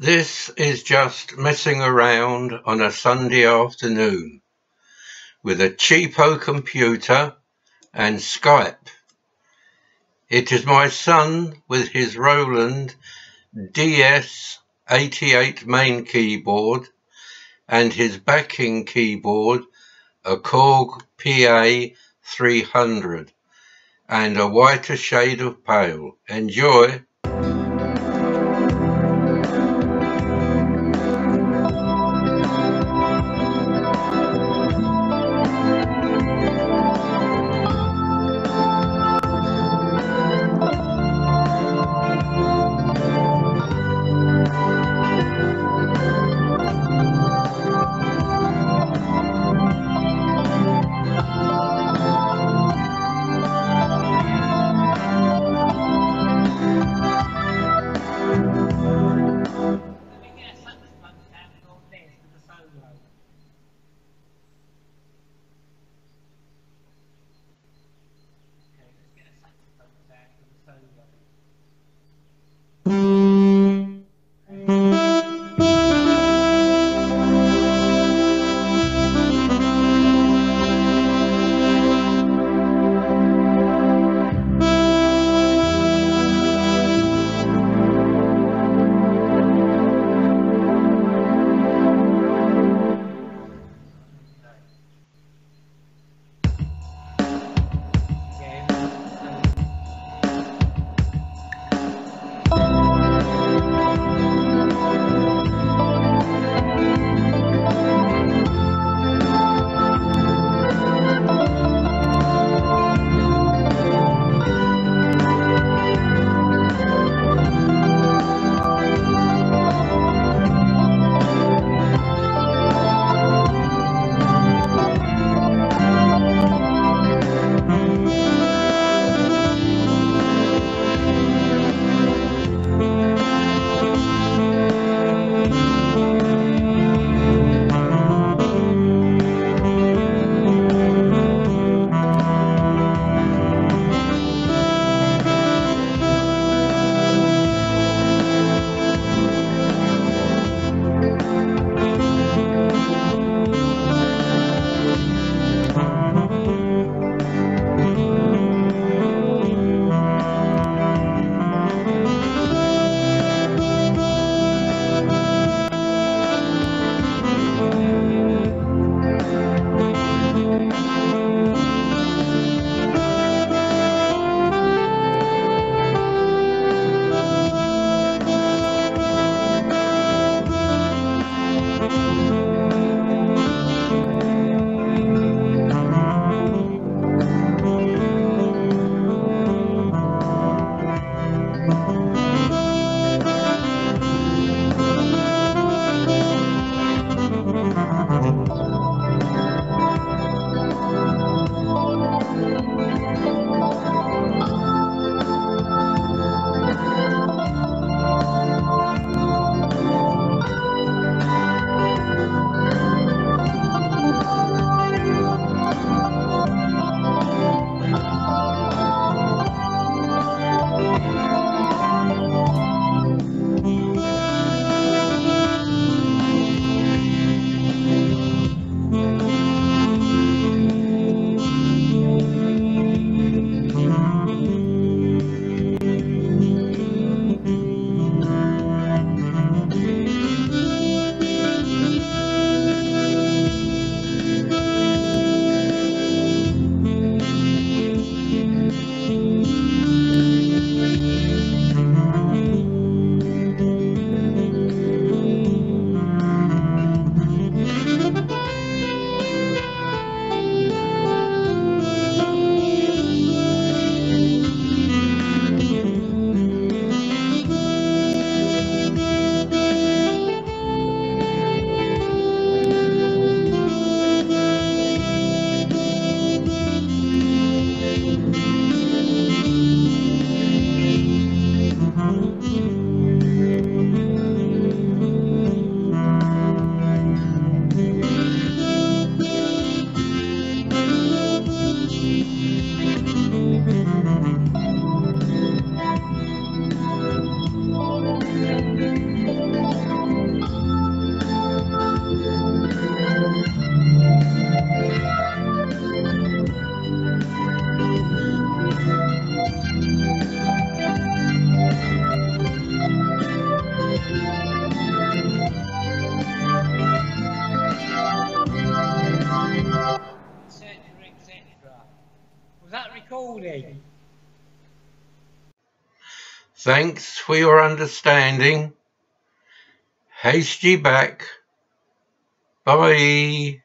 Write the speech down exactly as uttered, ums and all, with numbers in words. This is just messing around on a Sunday afternoon with a cheapo computer and Skype. It is my son with his Roland D S eighty-eight main keyboard and his backing keyboard, a Korg P A three hundred and a whiter shade of pale. Enjoy! Thank you. recording. Thanks for your understanding. Hasty back. Bye.